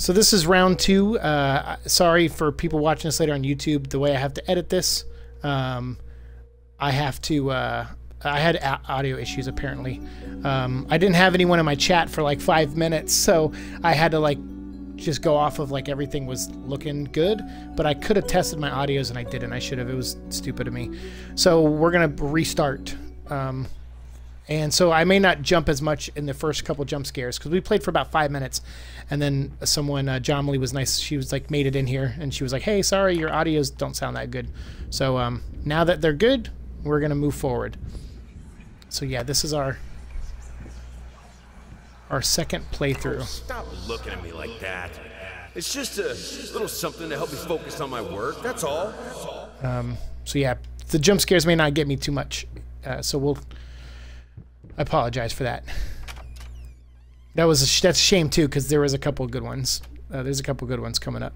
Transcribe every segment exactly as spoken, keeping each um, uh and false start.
So this is round two. Uh, sorry for people watching this later on YouTube. The way I have to edit this, um, I have to. Uh, I had a audio issues apparently. Um, I didn't have anyone in my chat for like five minutes, so I had to like just go off of like everything was looking good. But I could have tested my audios and I didn't. I should have. It was stupid of me. So we're gonna restart. Um, And so I may not jump as much in the first couple jump scares because we played for about five minutes, and then someone, uh, Jomily was nice. She was like made it in here, and she was like, "Hey, sorry, your audios don't sound that good." So um, now that they're good, we're gonna move forward. So yeah, this is our our second playthrough. Oh, stop looking at me like that. It's just a little something to help me focus on my work. That's all. That's all. Um, so yeah, the jump scares may not get me too much, uh, so we'll. I apologize for that. That was a sh that's a shame too, because there was a couple of good ones. Uh, there's a couple of good ones coming up.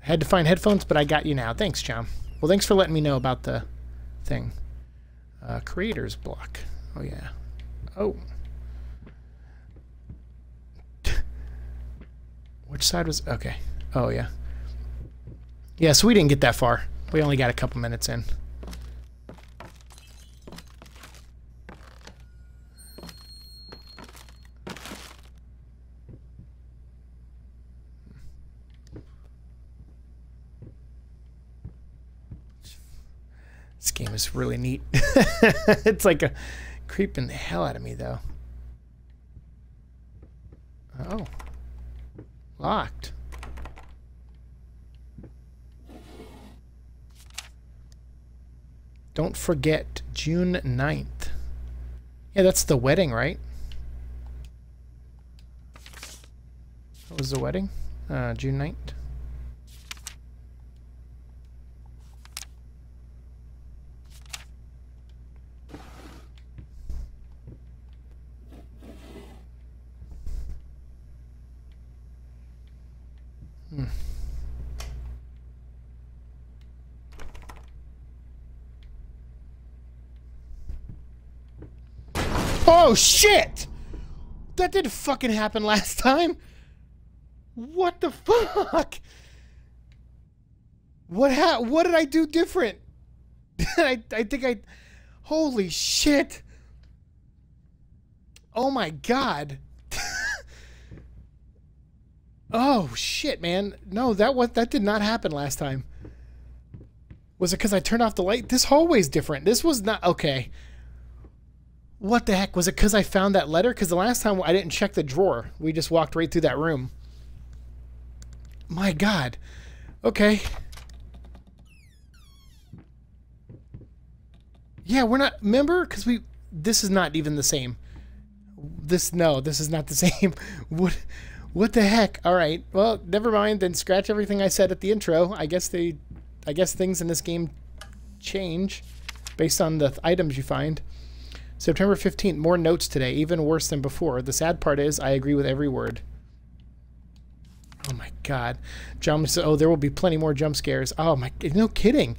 Had to find headphones, but I got you now. Thanks, John. Well, thanks for letting me know about the thing. Uh, creator's block. Oh yeah. Oh. Which side was? Okay. Oh yeah. Yeah. So we didn't get that far. We only got a couple minutes in. This game is really neat. It's like a creeping the hell out of me though. Oh. Locked. Don't forget June ninth. Yeah, that's the wedding, right? What was the wedding? Uh, June ninth. Hmm. Oh shit! That didn't fucking happen last time. What the fuck? What ha- What did I do different? I I think I. Holy shit! Oh my god! Oh shit, man! No, that was that did not happen last time. Was it because I turned off the light? This hallway's different. This was not okay. What the heck? Was it because I found that letter? Because the last time I didn't check the drawer. We just walked right through that room. My god. Okay. Yeah, we're not. Remember? Because we. This is not even the same. This no. This is not the same. What? What the heck? All right. Well, never mind. Then scratch everything I said at the intro. I guess they, I guess things in this game change based on the th items you find. September fifteenth. More notes today. Even worse than before. The sad part is I agree with every word. Oh my god. Jump. Oh, there will be plenty more jump scares. Oh my. No kidding.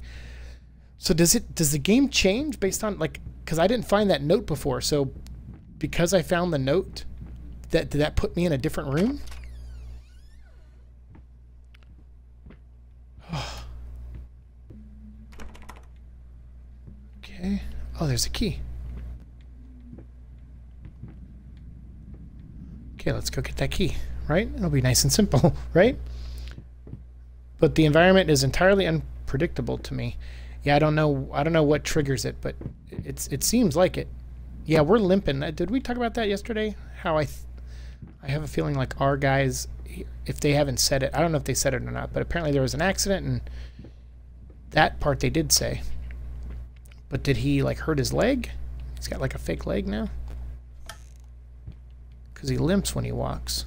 So does it? Does the game change based on like? Because I didn't find that note before. So because I found the note. That, did that put me in a different room? Oh. Okay. Oh, there's a key. Okay, let's go get that key, right? It'll be nice and simple, right? But the environment is entirely unpredictable to me. Yeah, I don't know. I don't know what triggers it, but it's it seems like it. Yeah, we're limping. Did we talk about that yesterday? How I... Th I have a feeling like our guys, if they haven't said it, I don't know if they said it or not, but apparently there was an accident and that part they did say. But did he like hurt his leg? He's got like a fake leg now? Because he limps when he walks.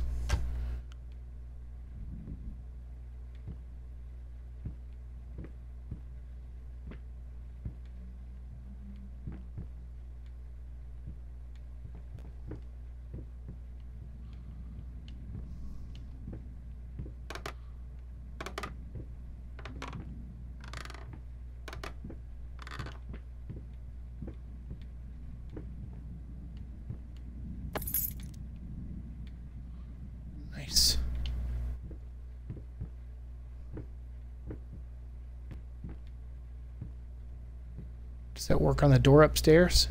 that work on the door upstairs?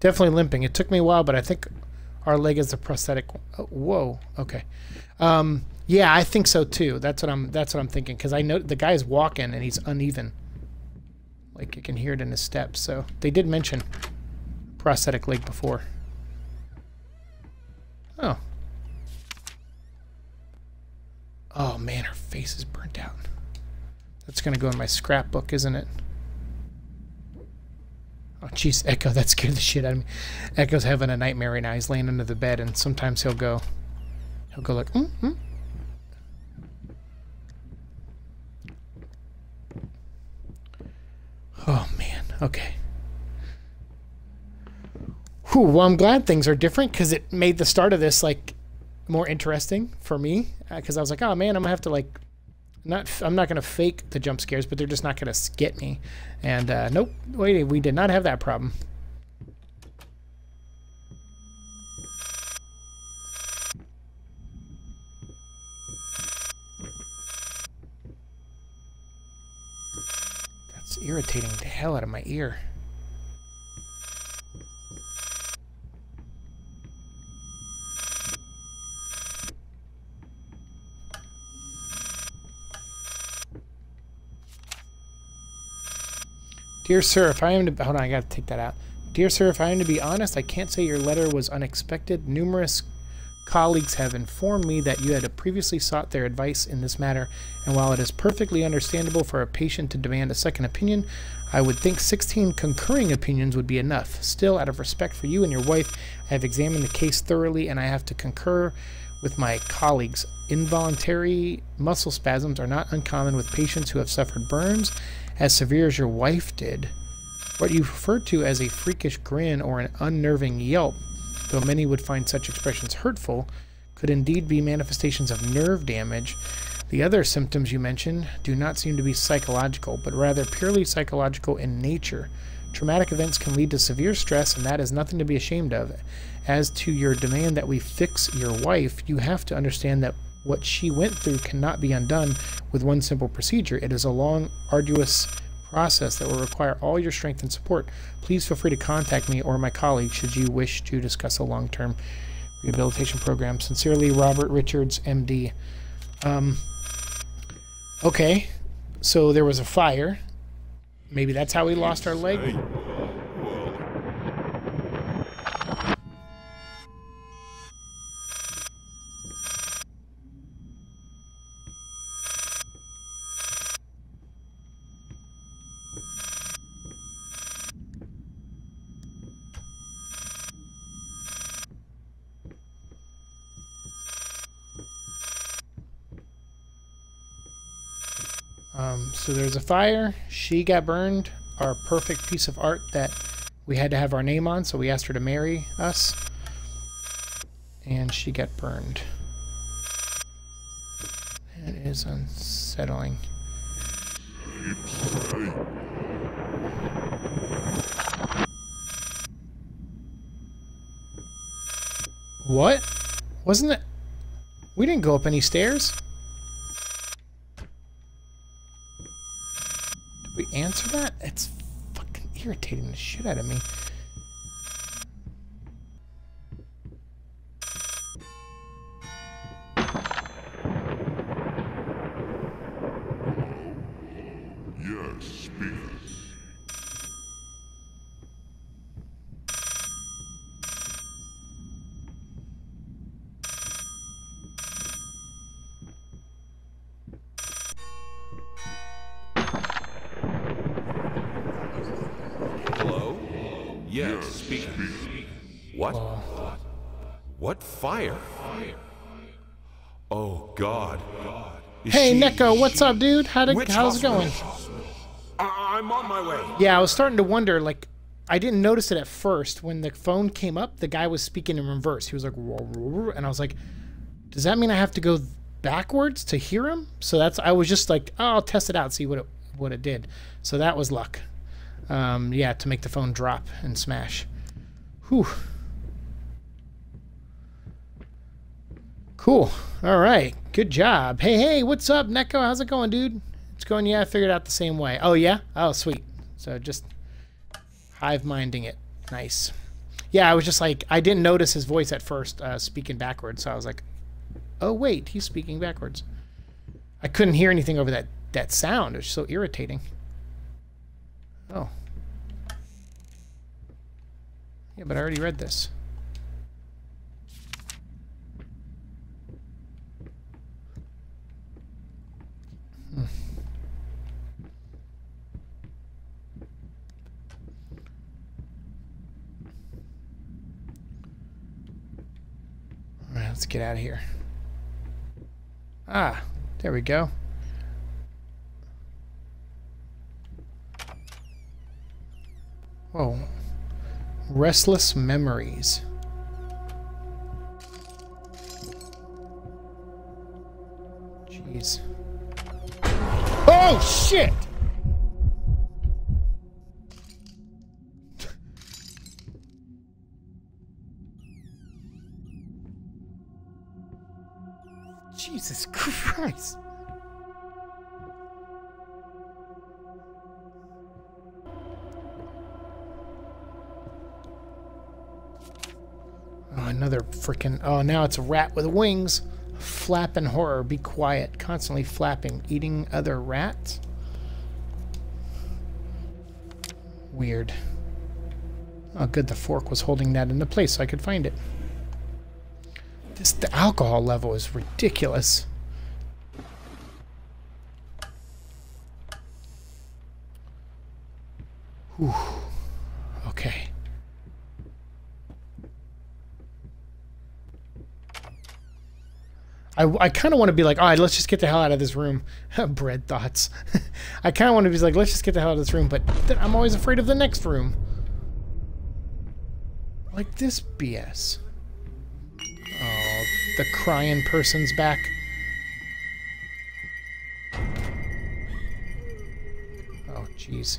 Definitely limping. It took me a while, but I think our leg is a prosthetic. Oh, whoa. Okay. Um, yeah, I think so too. That's what I'm. That's what I'm thinking. Because I know the guy's walking and he's uneven. Like you can hear it in his steps. So they did mention prosthetic leg before. Oh. Oh man, her face is burnt out. That's gonna go in my scrapbook, isn't it? Oh jeez, Echo, that scared the shit out of me. Echo's having a nightmare right now. He's laying under the bed, and sometimes he'll go, he'll go like, mm-hmm. Oh man, okay. Whew, well, I'm glad things are different because it made the start of this like more interesting for me. Because uh, I was like, oh man, I'm gonna have to like, not I'm not gonna fake the jump scares, but they're just not gonna get me. And uh, nope, wait, we did not have that problem. That's irritating the hell out of my ear. Dear sir, if I am to... Hold on, I gotta take that out. Dear sir, if I am to be honest, I can't say your letter was unexpected. Numerous colleagues have informed me that you had previously sought their advice in this matter, and while it is perfectly understandable for a patient to demand a second opinion, I would think sixteen concurring opinions would be enough. Still, out of respect for you and your wife, I have examined the case thoroughly, and I have to concur with my colleagues. Involuntary muscle spasms are not uncommon with patients who have suffered burns as severe as your wife did. What you refer to as a freakish grin or an unnerving yelp, though many would find such expressions hurtful, could indeed be manifestations of nerve damage. The other symptoms you mentioned do not seem to be psychological, but rather purely psychological in nature. Traumatic events can lead to severe stress, and that is nothing to be ashamed of. As to your demand that we fix your wife, you have to understand that what she went through cannot be undone with one simple procedure. It is a long, arduous process that will require all your strength and support. Please feel free to contact me or my colleague should you wish to discuss a long-term rehabilitation program. Sincerely, Robert Richards, M D. Um, okay, so there was a fire. Maybe that's how we lost our leg. Um, so there's a fire, she got burned, our perfect piece of art that we had to have our name on, so we asked her to marry us, and she got burned. That is unsettling. What? Wasn't it? We didn't go up any stairs. We answer that? It's fucking irritating the shit out of me. Yes, Yes, speak. What? Oh. What fire? Oh God! Is hey, she, Neko, what's she, up, dude? How did, how's it going? I'm on my way. Yeah, I was starting to wonder. Like, I didn't notice it at first when the phone came up. The guy was speaking in reverse. He was like, and I was like, does that mean I have to go backwards to hear him? So that's. I was just like, oh, I'll test it out, see what it what it did. So that was luck. Um, yeah, to make the phone drop and smash. Whew. Cool. All right. Good job. Hey, hey, what's up, Neko? How's it going, dude? It's going, yeah, I figured out the same way. Oh, yeah? Oh, sweet. So just hive-minding it. Nice. Yeah, I was just like, I didn't notice his voice at first uh, speaking backwards, so I was like, oh, wait, he's speaking backwards. I couldn't hear anything over that, that sound. It was so irritating. Oh. Yeah, but I already read this. Hmm. All right, let's get out of here. Ah, there we go. Whoa. Restless memories. Jeez. Oh, shit! Jesus Christ! Oh, another freaking... Oh, now it's a rat with wings. Flap in horror. Be quiet. Constantly flapping. Eating other rats? Weird. Oh, good. The fork was holding that into place so I could find it. This, the alcohol level is ridiculous. Whew. Okay. I, I kind of want to be like, all right, let's just get the hell out of this room. Bread thoughts. I kind of want to be like, let's just get the hell out of this room, but th I'm always afraid of the next room. Like this B S. Oh, the crying person's back. Oh, jeez.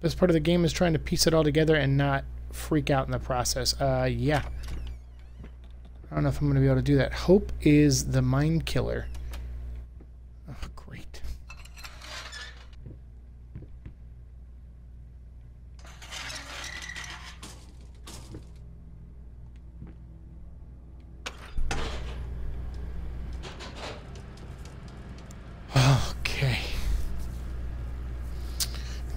This part of the game is trying to piece it all together and not freak out in the process. Uh, yeah. I don't know if I'm going to be able to do that. Hope is the mind killer. Oh, great.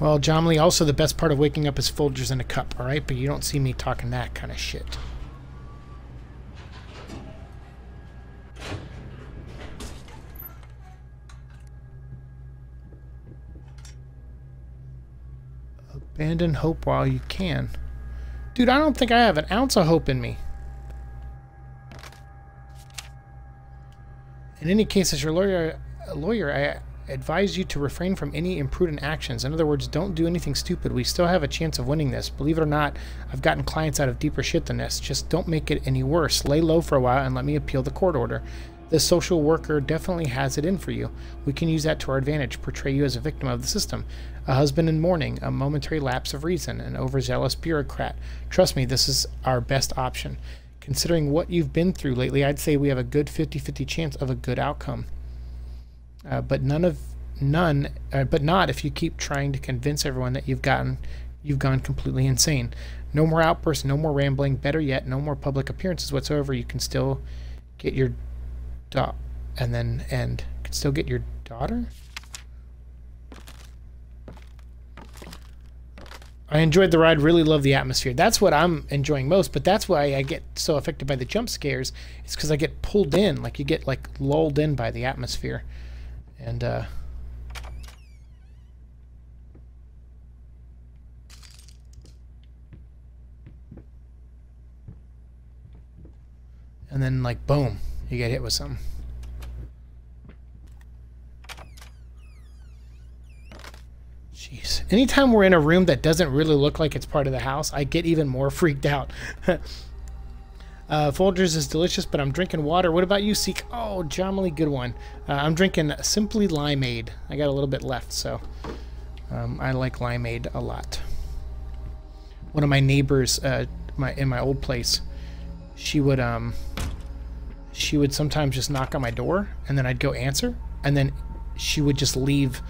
Well, Jomily, also the best part of waking up is Folgers in a cup, all right? But you don't see me talking that kind of shit. Abandon hope while you can. Dude, I don't think I have an ounce of hope in me. In any case, as your lawyer, a lawyer, I... advise you to refrain from any imprudent actions. In other words, don't do anything stupid. We still have a chance of winning this. Believe it or not, I've gotten clients out of deeper shit than this. Just don't make it any worse. Lay low for a while and let me appeal the court order. This social worker definitely has it in for you. We can use that to our advantage. Portray you as a victim of the system. A husband in mourning. A momentary lapse of reason. An overzealous bureaucrat. Trust me, this is our best option. Considering what you've been through lately, I'd say we have a good fifty fifty chance of a good outcome. Uh, but none of none, uh, but not if you keep trying to convince everyone that you've gotten, you've gone completely insane. No more outbursts, no more rambling. Better yet, no more public appearances whatsoever. You can still get your daughter, and then end. You can still get your daughter. I enjoyed the ride, really love the atmosphere. That's what I'm enjoying most, but that's why I get so affected by the jump scares. It's because I get pulled in, like you get like lulled in by the atmosphere. And uh and then like boom, you get hit with something. Jeez. Anytime we're in a room that doesn't really look like it's part of the house, I get even more freaked out. uh, Folgers is delicious, but I'm drinking water. What about you, Seek? Oh, Jomily, good one. Uh, I'm drinking Simply Limeade. I got a little bit left, so um, I like limeade a lot. One of my neighbors, uh, my in my old place, she would um, she would sometimes just knock on my door, and then I'd go answer, and then she would just leave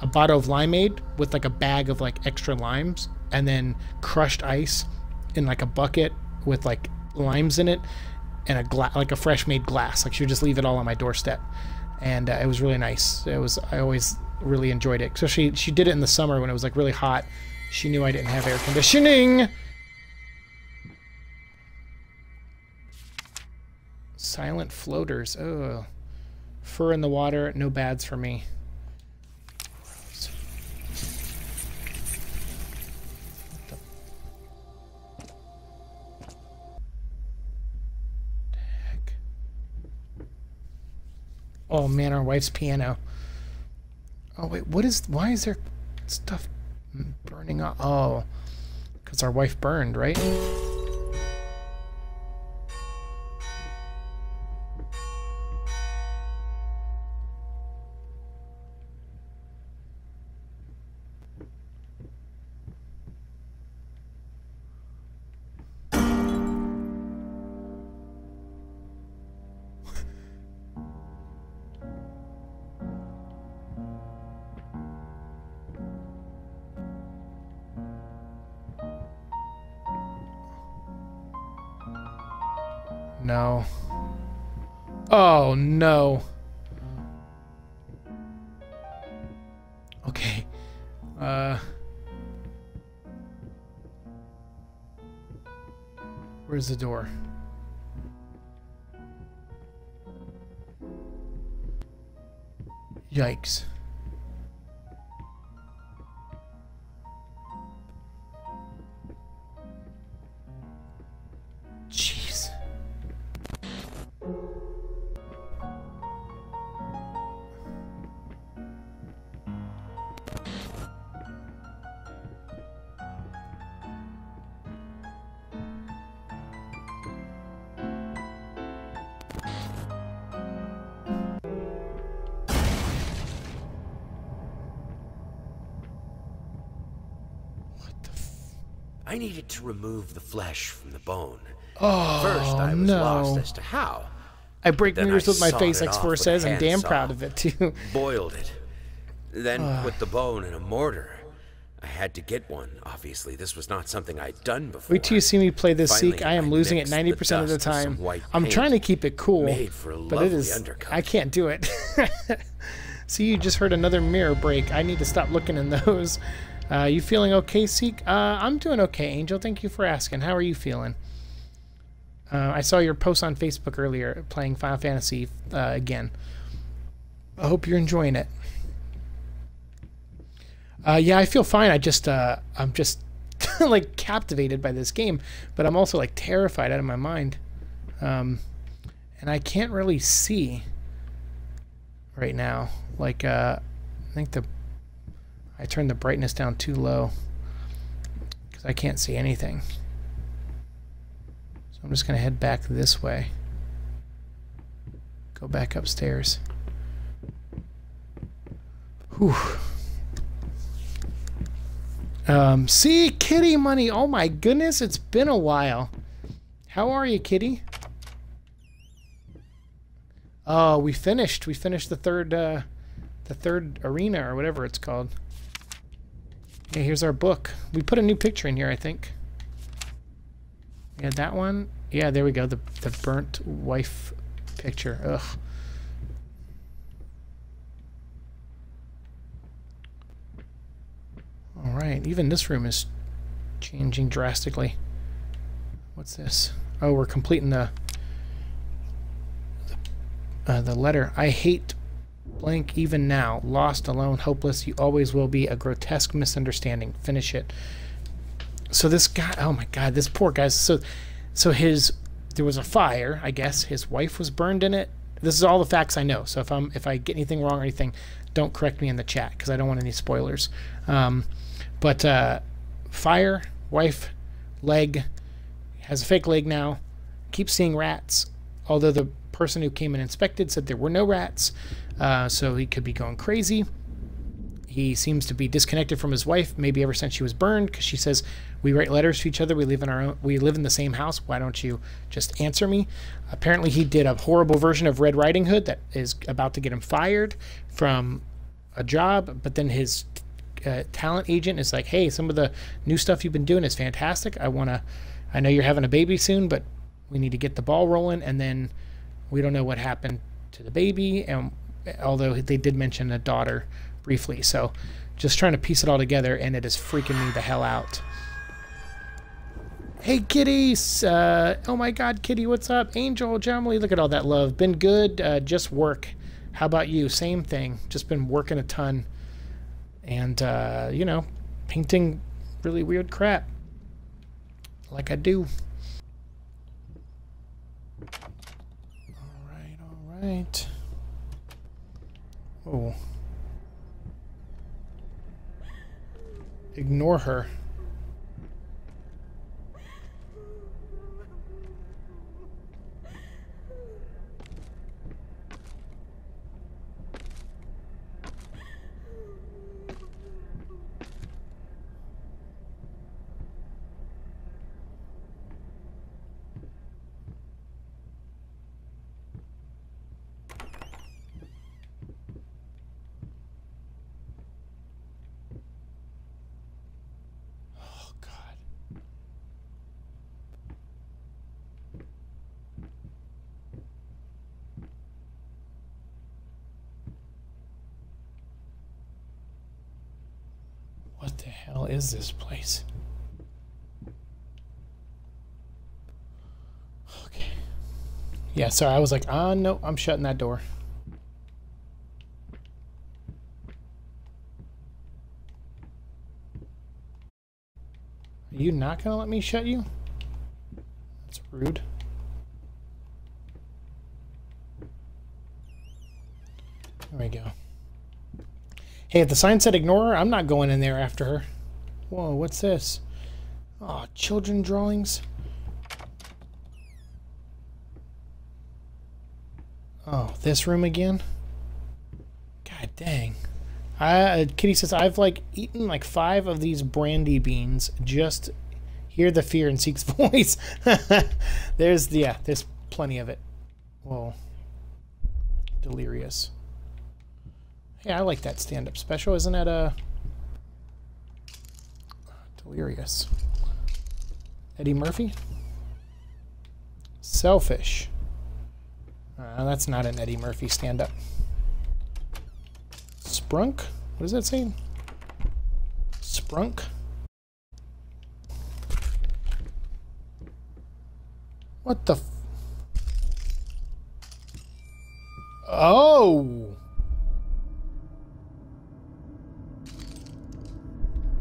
a bottle of limeade with like a bag of like extra limes, and then crushed ice in like a bucket with like limes in it, and a glass, like a fresh made glass. Like she would just leave it all on my doorstep, and uh, it was really nice. It was, I always really enjoyed it. So she she did it in the summer when it was like really hot. She knew I didn't have air conditioning. Silent floaters. Oh, fur in the water. No bads for me. Oh man, our wife's piano. Oh wait, what is, why is there stuff burning up? Oh, because our wife burned, right? No. Oh no. Okay. Uh Where's the door? Yikes. I needed to remove the flesh from the bone. Oh, first, I was no. lost as to how. I break mirrors with my face, X four says. I'm damn saw, proud of it, too. Boiled it. Then uh. put the bone in a mortar. I had to get one. Obviously, this was not something I'd done before. Wait till you see me play this, Seek. I am I losing it ninety percent of the time. I'm trying to keep it cool, but it is... Undercut. I can't do it. See, you just heard another mirror break. I need to stop looking in those. Uh, you feeling okay, Seek? Uh, I'm doing okay, Angel. Thank you for asking. How are you feeling? Uh, I saw your post on Facebook earlier playing Final Fantasy uh, again. I hope you're enjoying it. Uh, yeah, I feel fine. I just, uh, I'm just like captivated by this game, but I'm also like terrified out of my mind. Um, and I can't really see right now. Like, uh, I think the I turned the brightness down too low because I can't see anything. So I'm just going to head back this way. Go back upstairs. Whew. Um, see, Kitty Money. Oh my goodness, it's been a while. How are you, Kitty? Oh, we finished. We finished the third, uh, the third arena or whatever it's called. Okay, here's our book. We put a new picture in here, I think. Yeah, that one. Yeah, there we go. The the burnt wife picture. Ugh. All right. Even this room is changing drastically. What's this? Oh, we're completing the the, uh, the letter. I hate blank even now. Lost, alone, hopeless. You always will be a grotesque misunderstanding. Finish it. So this guy, oh my God, this poor guy. So, so his, there was a fire, I guess. His wife was burned in it. This is all the facts I know. So if I'm, if I get anything wrong or anything, don't correct me in the chat because I don't want any spoilers. Um, but uh, fire, wife, leg, has a fake leg now. Keeps seeing rats. Although the person who came and inspected said there were no rats, uh, so he could be going crazy. He seems to be disconnected from his wife, maybe ever since she was burned, because she says, "We write letters to each other. We live in our own, we live in the same house. Why don't you just answer me?" Apparently, he did a horrible version of Red Riding Hood that is about to get him fired from a job. But then his uh, talent agent is like, "Hey, some of the new stuff you've been doing is fantastic. I wanna, I know you're having a baby soon, but we need to get the ball rolling." And then we don't know what happened to the baby, and although they did mention a daughter briefly, so just trying to piece it all together, and it is freaking me the hell out. Hey, Kitty! Uh, oh my God, Kitty, what's up? Angel, Jomily, look at all that love. Been good, uh, just work. How about you? Same thing. Just been working a ton, and uh, you know, painting really weird crap, like I do. All right, all right. Oh. Ignore her. What the hell is this place? Okay. Yeah, sorry, I was like, ah, no, I'm shutting that door. Are you not gonna let me shut you? That's rude. There we go. Hey, if the sign said ignore her, I'm not going in there after her. Whoa, what's this? Oh, children drawings. Oh, this room again? God dang. I, uh, Kitty says, I've like eaten like five of these brandy beans. Just hear the fear in Seek's voice. There's, yeah, there's plenty of it. Whoa. Delirious. Yeah, I like that stand-up special. Isn't that a Delirious? Eddie Murphy? Selfish. Uh, that's not an Eddie Murphy stand-up. Sprunk? What is that saying? Sprunk? What the f- Oh!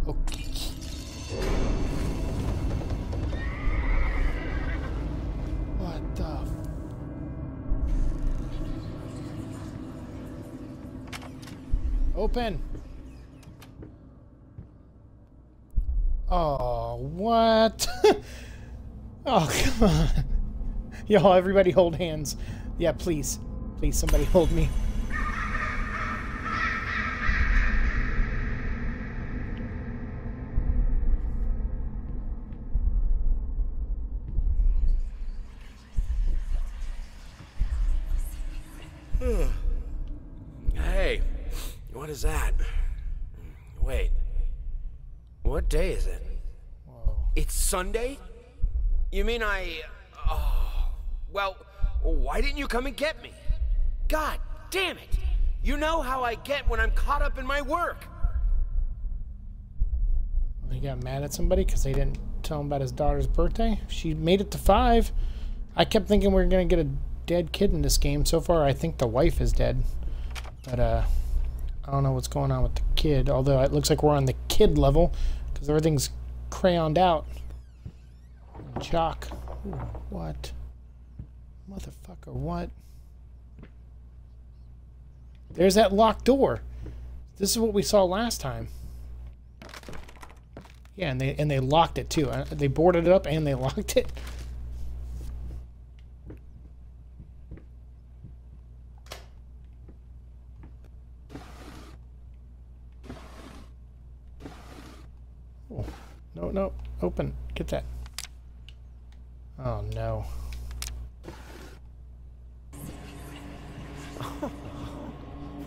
Okay. What the f- Open. Oh, what? Oh, come on. Y'all, everybody hold hands. Yeah, please. Please, somebody hold me. Hey, what is that? Wait, what day is it? Whoa. It's Sunday? You mean I... Oh, well, why didn't you come and get me? God damn it! You know how I get when I'm caught up in my work. He got mad at somebody because they didn't tell him about his daughter's birthday. She made it to five. I kept thinking we were going to get a dead kid in this game. So far, I think the wife is dead. But uh, I don't know what's going on with the kid. Although it looks like we're on the kid level because everything's crayoned out. Chalk. Ooh, what? Motherfucker, what? There's that locked door. This is what we saw last time. Yeah, and they and they locked it too. They boarded it up and they locked it. Oh, no, no, open. Get that. Oh no.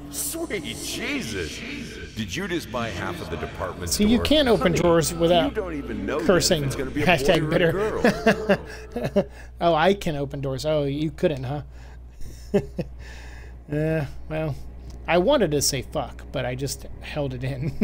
Sweet Jesus. Did you just buy half of the department store? See, you can't open drawers without cursing. Hashtag bitter. Oh, I can open doors. Oh, you couldn't, huh? uh, well, I wanted to say fuck, but I just held it in.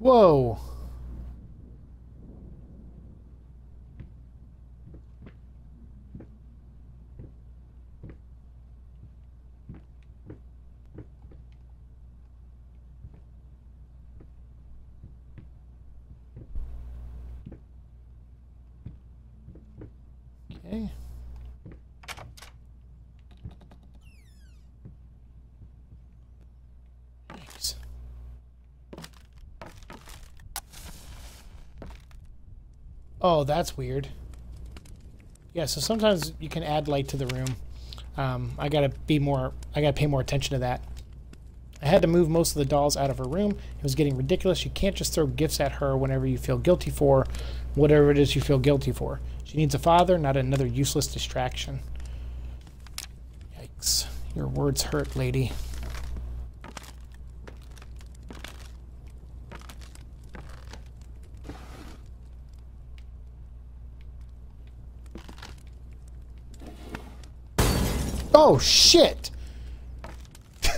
Whoa. Okay. Oh, that's weird. Yeah, so sometimes you can add light to the room. Um, I gotta be more. I gotta pay more attention to that. I had to move most of the dolls out of her room. It was getting ridiculous. You can't just throw gifts at her whenever you feel guilty for whatever it is you feel guilty for. She needs a father, not another useless distraction. Yikes. Your words hurt, lady. Oh, shit! Look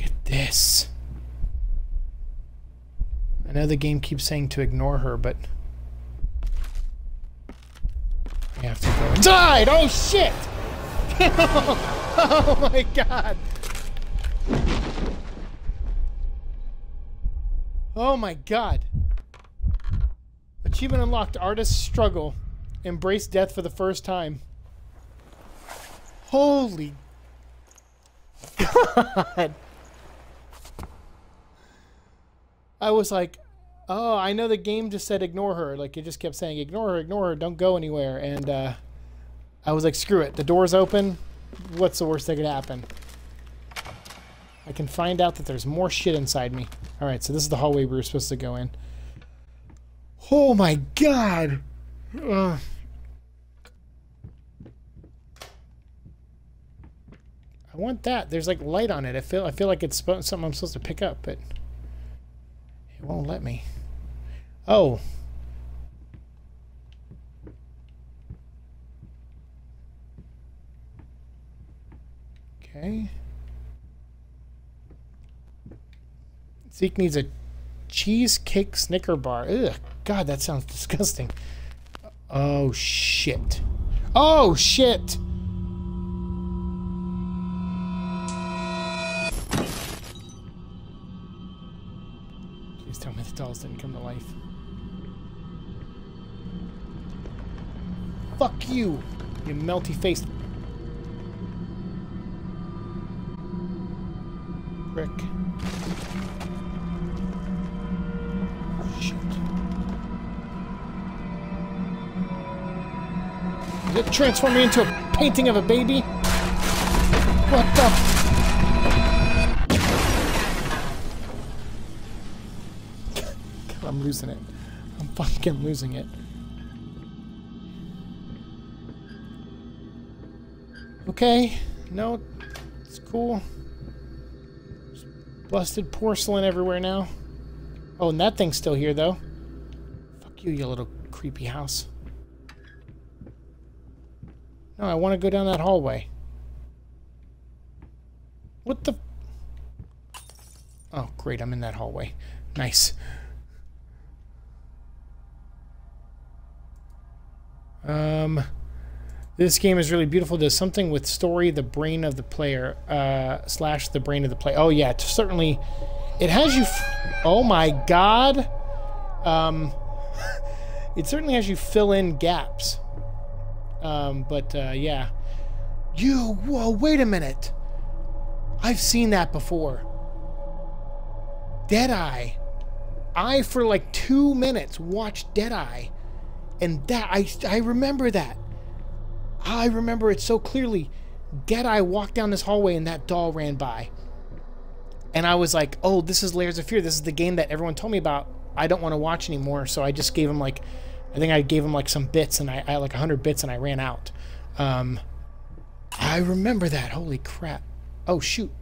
at this. I know the game keeps saying to ignore her, but... I have to go... Died! Oh, shit! Oh, my God! Oh my God. Achievement unlocked. Artist's struggle. Embrace death for the first time. Holy God. I was like, oh, I know the game just said ignore her. Like, it just kept saying ignore her, ignore her, don't go anywhere. And uh, I was like, screw it. The door's open. What's the worst that could happen? I can find out that there's more shit inside me. Alright, so this is the hallway we were supposed to go in. Oh my God! Ugh. I want that. There's like light on it. I feel I feel like it's something I'm supposed to pick up, but it won't let me. Oh. Okay. Zeke needs a cheesecake Snicker bar. Ugh, God, that sounds disgusting. Oh, shit. Oh, shit! Please tell me the dolls didn't come to life. Fuck you, you melty-faced prick. Did it transform me into a painting of a baby? What the? God, I'm losing it. fucking losing it. Okay, no, it's cool. There's busted porcelain everywhere now. Oh, and that thing's still here, though. Fuck you, you little creepy house. No, I want to go down that hallway. What the... Oh, great, I'm in that hallway. Nice. Um... This game is really beautiful. Does something with story, the brain of the player, uh, slash the brain of the player. Oh, yeah, certainly. It has you... F oh, my God. Um, it certainly has you fill in gaps. Um, but, uh, yeah. You... Whoa, wait a minute. I've seen that before. Deadeye. I, for like two minutes, watched Deadeye. And that... I, I remember that. I remember it so clearly. Deadeye walked down this hallway and that doll ran by. And I was like, oh, this is Layers of Fear. This is the game that everyone told me about. I don't want to watch anymore. So I just gave him like, I think I gave him like some bits and I, I had like a hundred bits and I ran out. Um, I remember that. Holy crap. Oh, shoot.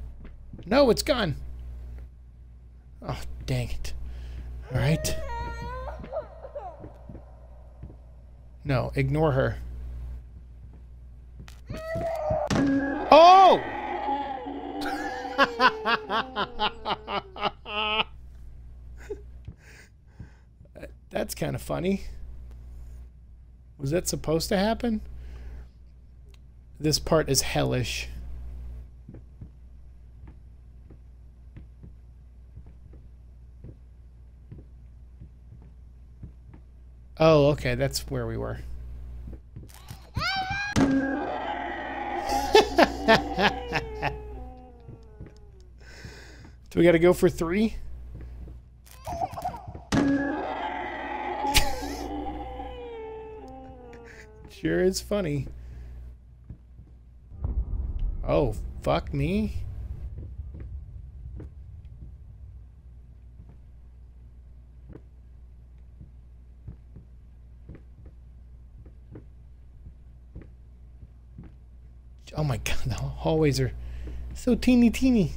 No, it's gone. Oh, dang it. All right. No, ignore her. Oh! That's kind of funny. Was that supposed to happen? This part is hellish. Oh, okay, that's where we were. Do we gotta go for three? Sure is funny. Oh, fuck me. Oh my God, the hallways are so teeny teeny.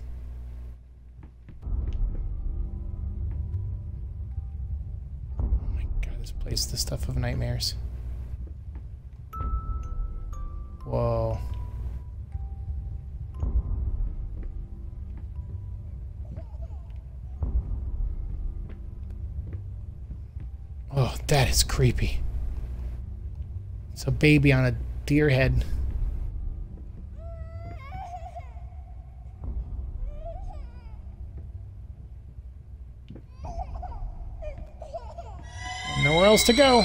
Oh my God, this place is the stuff of nightmares. Whoa. Oh, that is creepy. It's a baby on a deer head. Nowhere else to go.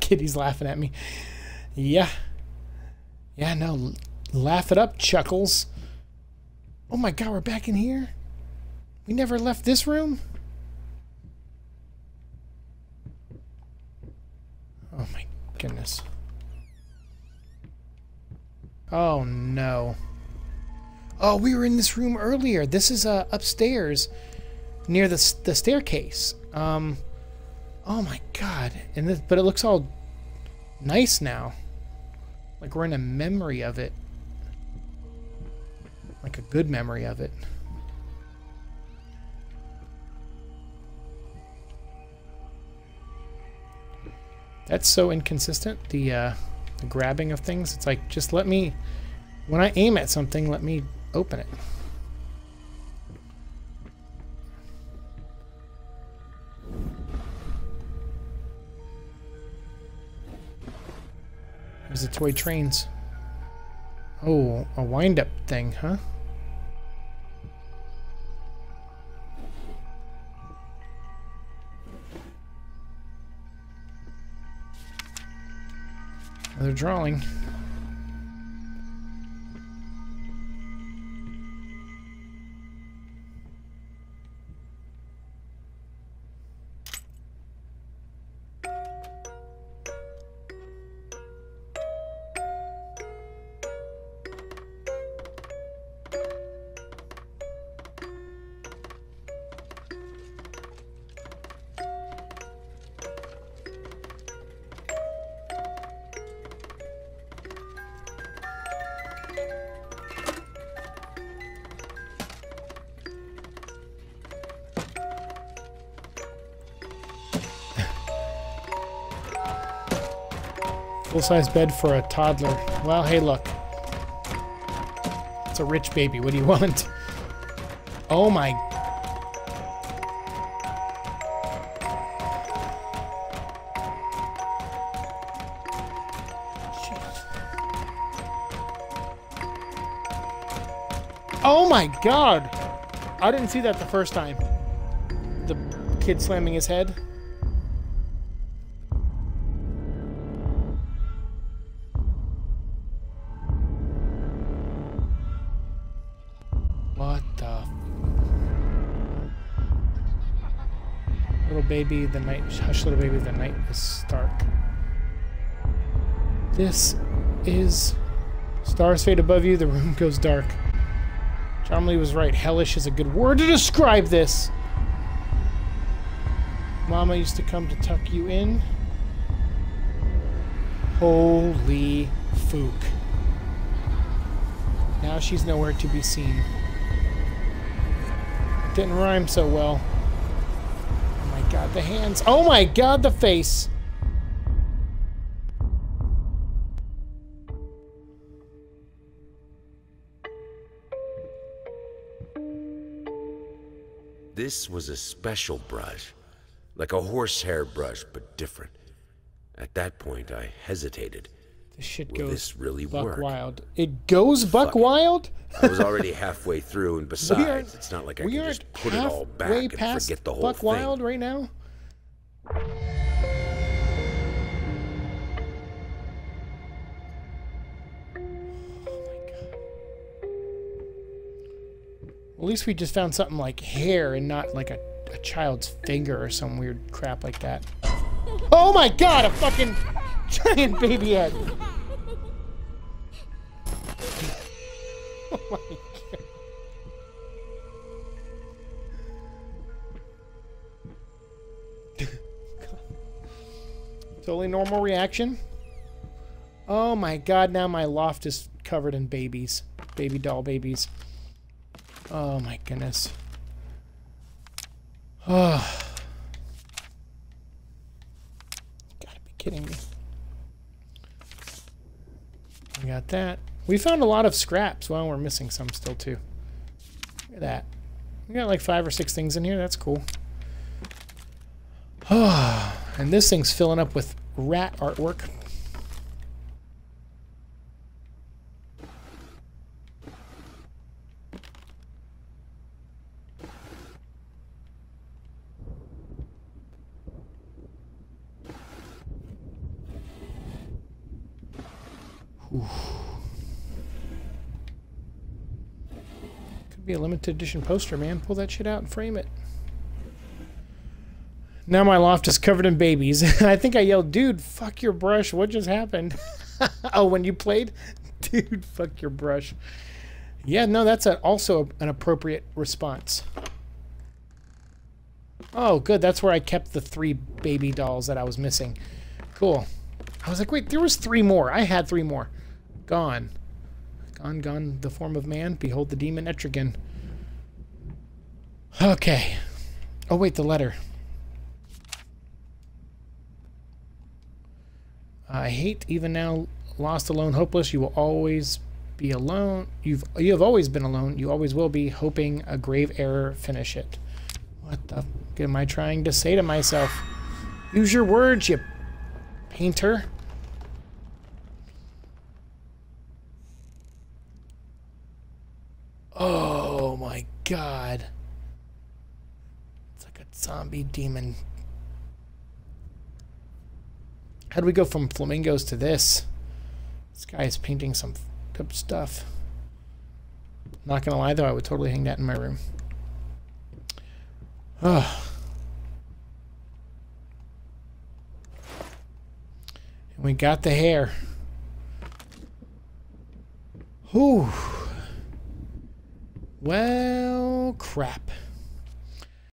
Kitty's laughing at me. Yeah. Yeah, no. Laugh it up, Chuckles. Oh my God, we're back in here? We never left this room? Oh my goodness. Oh no. Oh, we were in this room earlier. This is uh, upstairs near the, the staircase. Um... Oh my God. And this, but it looks all nice now. Like we're in a memory of it. Like a good memory of it. That's so inconsistent, the, uh, the grabbing of things. It's like, just let me, when I aim at something, let me open it. The toy trains. Oh, a wind-up thing, huh? started drawing. Full-size bed for a toddler. Well, hey, look. It's a rich baby. What do you want? Oh, my... Oh, my God! I didn't see that the first time. The kid slamming his head. Baby, the night, hush, little baby, the night is dark. This is stars fade above you, the room goes dark. Jomily was right. Hellish is a good word to describe this. Mama used to come to tuck you in. Holy fook. Now she's nowhere to be seen. Didn't rhyme so well. God, the hands. Oh my God, the face. This was a special brush. Like a horsehair brush, but different. At that point, I hesitated. This shit goes this really buck work? wild. It goes buck Fuck wild? I was already halfway through, and besides, are, it's not like I can just put it all back and forget the whole buck thing. Buck wild right now? Oh my God. At least we just found something like hair and not like a, a child's finger or some weird crap like that. Oh my God, a fucking... giant baby head. Oh my God. God. Totally normal reaction. Oh my God, now my loft is covered in babies. Baby doll babies. Oh my goodness. Oh. You gotta be kidding me. We got that. We found a lot of scraps. Well, we're missing some still, too. Look at that. We got like five or six things in here. That's cool. Oh, and this thing's filling up with rat artwork. Ooh. Could be a limited edition poster, man. Pull that shit out and frame it. Now my loft is covered in babies. I think I yelled, dude, fuck your brush. What just happened? Oh, when you played? Dude, fuck your brush. Yeah, no, that's a, also an appropriate response. Oh, good. That's where I kept the three baby dolls that I was missing. Cool. I was like, wait, there was three more. I had three more. Gone. Gone, gone, the form of man. Behold the demon Etrigan. Okay. Oh, wait, the letter. I hate, even now, lost, alone, hopeless. You will always be alone. You've, you have always been alone. You always will be, hoping a grave error finish it. What the f am I trying to say to myself? Use your words, you painter. Oh my God. It's like a zombie demon. How do we go from flamingos to this? This guy is painting some fucked up stuff. Not gonna lie though, I would totally hang that in my room. Ugh. And we got the hair. Whew. Well, crap.